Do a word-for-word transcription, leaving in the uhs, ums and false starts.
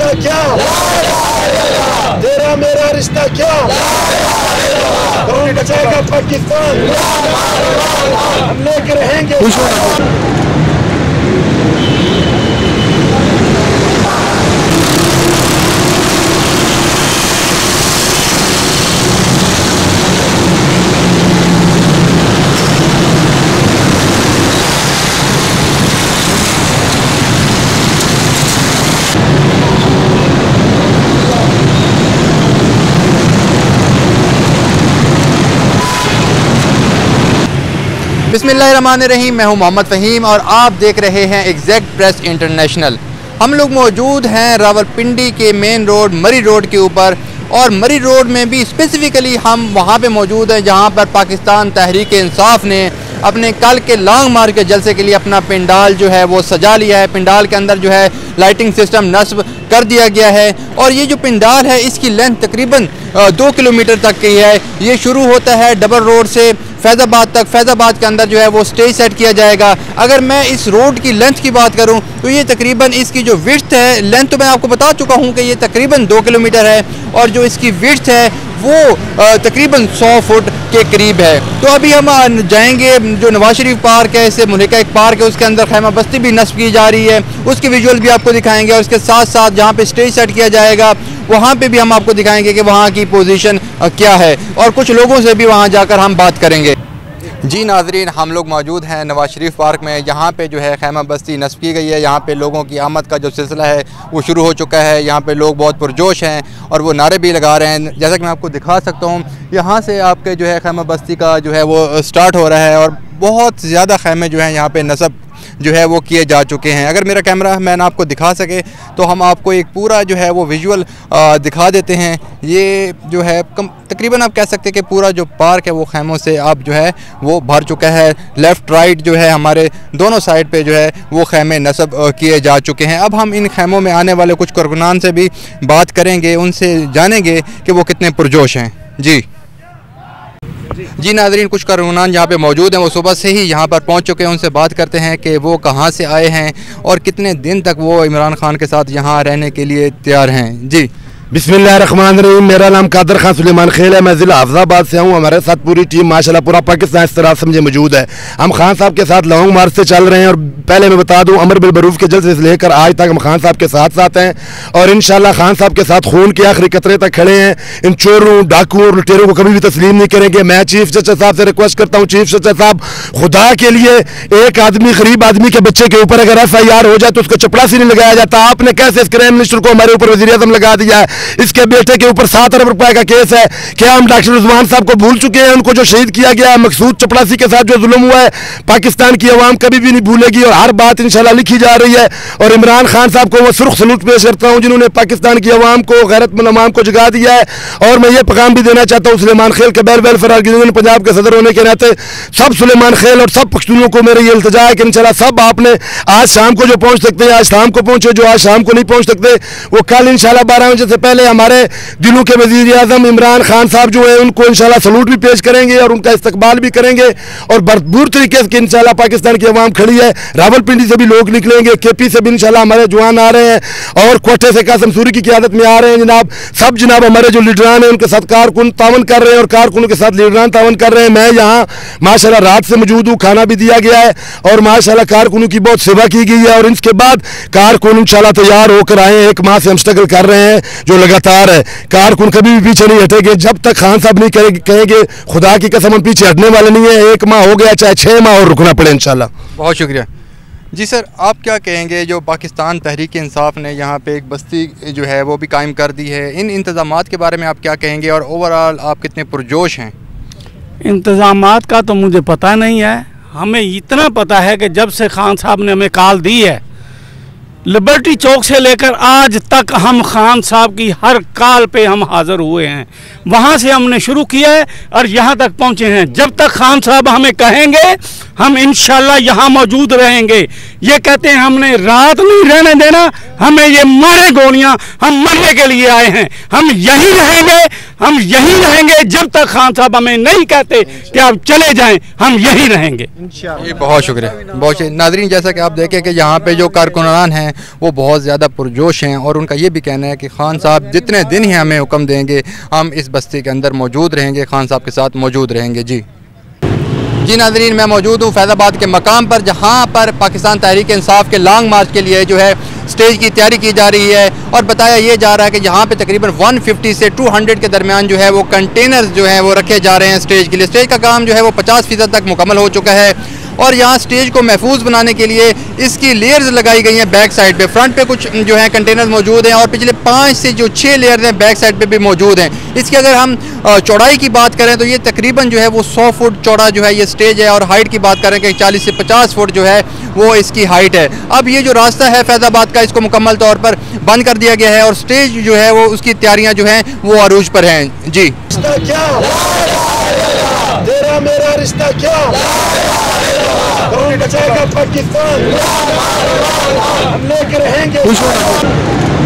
रिश्ता क्या, तेरा मेरा रिश्ता क्या, कौन बचाएगा पाकिस्तान, हम लोग रहेंगे। बिस्मिल्लाहिर्रहमानिर्रहीम, मैं हूं मोहम्मद फ़हीम और आप देख रहे हैं एग्जैक्ट प्रेस इंटरनेशनल। हम लोग मौजूद हैं रावलपिंडी के मेन रोड मरी रोड के ऊपर, और मरी रोड में भी स्पेसिफ़िकली हम वहां पे मौजूद हैं जहां पर पाकिस्तान तहरीक इंसाफ ने अपने कल के लॉन्ग मार्च के जलसे के लिए अपना पंडाल जो है वो सजा लिया है। पंडाल के अंदर जो है लाइटिंग सिस्टम नस्ब कर दिया गया है, और ये जो पंडाल है इसकी लेंथ तकरीबन दो किलोमीटर तक की है। ये शुरू होता है डबल रोड से फैज़ाबाद तक। फैज़ाबाद के अंदर जो है वो स्टेज सेट किया जाएगा। अगर मैं इस रोड की लेंथ की बात करूं तो ये तकरीबन इसकी जो विड्थ है, लेंथ तो मैं आपको बता चुका हूं कि ये तकरीबन दो किलोमीटर है, और जो इसकी विड्थ है वो तकरीबन सौ फुट के करीब है। तो अभी हम जाएंगे जो नवाज शरीफ पार्क है, इससे मुल्क एक पार्क है, उसके अंदर खैमा बस्ती भी नस्ब की जा रही है, उसके विजुअल भी आपको दिखाएंगे, और उसके साथ साथ जहाँ पे स्टेज सेट किया जाएगा वहाँ पे भी हम आपको दिखाएंगे कि वहाँ की पोजीशन क्या है, और कुछ लोगों से भी वहाँ जाकर हम बात करेंगे। जी नाजरीन, हम लोग मौजूद हैं नवाज शरीफ पार्क में। यहाँ पे जो है खैमा बस्ती नस्ब की गई है। यहाँ पे लोगों की आमद का जो सिलसिला है वो शुरू हो चुका है। यहाँ पे लोग बहुत पुरजोश हैं और वो नारे भी लगा रहे हैं, जैसा कि मैं आपको दिखा सकता हूँ। यहाँ से आपके जो है खैमा बस्ती का जो है वो स्टार्ट हो रहा है, और बहुत ज़्यादा खैमे जो हैं यहाँ पर नस्ब जो है वो किए जा चुके हैं। अगर मेरा कैमरा मैन आपको दिखा सके तो हम आपको एक पूरा जो है वो विजुअल दिखा देते हैं। ये जो है कम तकरीबन आप कह सकते हैं कि पूरा जो पार्क है वो खैमों से अब जो है वो भर चुका है। लेफ़्ट राइट जो है हमारे दोनों साइड पे जो है वो खैमे नस्ब किए जा चुके हैं। अब हम इन खैमों में आने वाले कुछ कारकुनान से भी बात करेंगे, उनसे जानेंगे कि वो कितने पुरजोश हैं। जी जी नाजरीन, कुछ कारकुनान यहाँ पे मौजूद हैं, वो सुबह से ही यहाँ पर पहुँच चुके हैं। उनसे बात करते हैं कि वो कहाँ से आए हैं और कितने दिन तक वो इमरान खान के साथ यहाँ रहने के लिए तैयार हैं। जी बिस्मिल्लाहिर्रहमानिर्रहीम, मेरा नाम कादर खान सुलेमान खेल है, मैं ज़िला हफ्जाबाद से हूँ। हमारे साथ पूरी टीम माशाल्लाह पूरा पाकिस्तान इस तरह समझे मौजूद है। हम खान साहब के साथ लॉन्ग मार्च से चल रहे हैं, और पहले मैं बता दूँ अमर बिलमरूफ के जल्द से लेकर आज तक हम खान साहब के साथ साथ हैं, और इंशाल्लाह खान साहब के साथ खून के आखिरी कतरे तक खड़े हैं। इन चोरों, डाकुओं और लुटेरों को कभी भी तस्लीम नहीं करेंगे। मैं चीफ जस्टिस साहब से रिक्वेस्ट करता हूँ, चीफ जस्टिस साहब खुदा के लिए एक आदमी गरीब आदमी के बच्चे के ऊपर अगर एफ आई आर हो जाए तो उसको चपरासी नहीं लगाया जाता। आपने कैसे इस क्राइम मिनिस्टर को हमारे ऊपर वज़ीर आज़म लगा दिया है। इसके बेटे के ऊपर सात अरब रुपए का केस है। क्या हम डॉक्टर रिजवान साहब को भूल चुके हैं? उनको जो शहीद किया गया है, मकसूद चपड़ासी के साथ जो जुल्म हुआ है, पाकिस्तान की आवाम कभी भी नहीं भूलेगी, और हर बात इंशाल्लाह लिखी जा रही है। और इमरान खान साहब को मैं सुर्ख सलूट पेश करता हूँ, जिन्होंने पाकिस्तान की आवाम को, गैरतमंद आवाम को जगा दिया है। और मैं ये पैगाम भी देना चाहता हूँ सुलेमान खेल के बैर वेलफेयर ऑर्गेनाइजेशन पंजाब के सदर होने के नाते सब सुलेमान खेल और सब पश्तूनों को मेरा ये इल्तिजा है कि इंशाल्लाह सब आपने आज शाम को जो पहुँच सकते हैं आज शाम को पहुँचे, जो आज शाम को नहीं पहुँच सकते वो कल इंशाल्लाह बारह बजे से पहले हमारे दिलों के वजीर आजम इमरान खान साहब जो है उनको इंशाल्लाह सलूट भी पेश करेंगे और उनका इस्तकबाल भी करेंगे। और भरपूर तरीके से इंशाल्लाह पाकिस्तान की आवाम खड़ी है। रावलपिंडी से भी लोग निकलेंगे, केपी से भी इंशाल्लाह हमारे जवान आ रहे हैं, और कोटे से कासम सूरी की क़यादत में आ रहे हैं। जनाब सब जनाब हमारे जो लीडरान हैं उनके साथ कारकुन तावन कर रहे हैं और कारकुनों के साथ लीडरान तावन कर रहे हैं। मैं यहाँ माशाल्लाह रात से मौजूद हूँ, खाना भी दिया गया है और माशाल्लाह कारकुनों की बहुत सेवा की गई है, और इसके बाद कारकुन इंशाल्लाह तैयार होकर आए। एक माह से हम स्ट्रगल कर रहे हैं जो लगातार है, कारकुन कभी भी पीछे नहीं हटेंगे जब तक खान साहब नहीं करेंगे, कहेंगे खुदा की कसम हम पीछे हटने वाले नहीं है। एक माह हो गया, चाहे छः माह और रुकना पड़े इंशाल्लाह। बहुत शुक्रिया। जी सर, आप क्या कहेंगे जो पाकिस्तान तहरीक इंसाफ ने यहाँ पे एक बस्ती जो है वो भी कायम कर दी है, इन इंतज़ामात के बारे में आप क्या कहेंगे, और ओवरऑल आप कितने पुरजोश हैं? इंतज़ामात का तो मुझे पता नहीं है, हमें इतना पता है कि जब से खान साहब ने हमें कॉल दी है लिबर्टी चौक से लेकर आज तक हम खान साहब की हर कॉल पे हम हाज़िर हुए हैं। वहाँ से हमने शुरू किया है और यहाँ तक पहुँचे हैं। जब तक खान साहब हमें कहेंगे हम इंशाल्लाह यहाँ मौजूद रहेंगे। ये कहते हैं हमने रात नहीं रहने देना, हमें ये मारे गोलियाँ, हम मरने के लिए आए हैं, हम यहीं रहेंगे। हम यहीं रहेंगे जब तक खान साहब हमें नहीं कहते कि आप चले जाएं, हम यहीं रहेंगे इंशाअल्लाह। बहुत शुक्रिया, बहुत शुक्रिया। नाज़रीन, जैसा कि आप देखें कि यहाँ पे जो कारकुनान हैं वो बहुत ज़्यादा पुरजोश हैं और उनका ये भी कहना है कि खान साहब जितने दिन ही हमें हुक्म देंगे हम इस बस्ती के अंदर मौजूद रहेंगे, खान साहब के साथ मौजूद रहेंगे। जी जी नाज़रीन, मैं मौजूद हूँ फैज़ाबाद के मकाम पर जहाँ पर पाकिस्तान तहरीक इंसाफ के लॉन्ग मार्च के लिए जो है स्टेज की तैयारी की जा रही है और बताया ये जा रहा है कि यहाँ पे तकरीबन एक सौ पचास से दो सौ के दरमियान जो है वो कंटेनर्स जो हैं वो रखे जा रहे हैं स्टेज के लिए। स्टेज का काम जो है वो पचास फीसद तक मुकम्मल हो चुका है और यहाँ स्टेज को महफूज बनाने के लिए इसकी लेयर्स लगाई गई हैं बैक साइड पे। फ्रंट पे कुछ जो है कंटेनर मौजूद हैं और पिछले पाँच से जो छः लेयर्स हैं बैक साइड पे भी मौजूद हैं। इसकी अगर हम चौड़ाई की बात करें तो ये तकरीबन जो है वो सौ फुट चौड़ा जो है ये स्टेज है और हाइट की बात करें कि चालीस से पचास फुट जो है वो इसकी हाइट है। अब ये जो रास्ता है फैज़ाबाद का इसको मुकम्मल तौर पर बंद कर दिया गया है और स्टेज जो है वो उसकी तैयारियाँ जो हैं वो अरूज पर हैं। जी पाकिस्तान हम लेकर रहेंगे।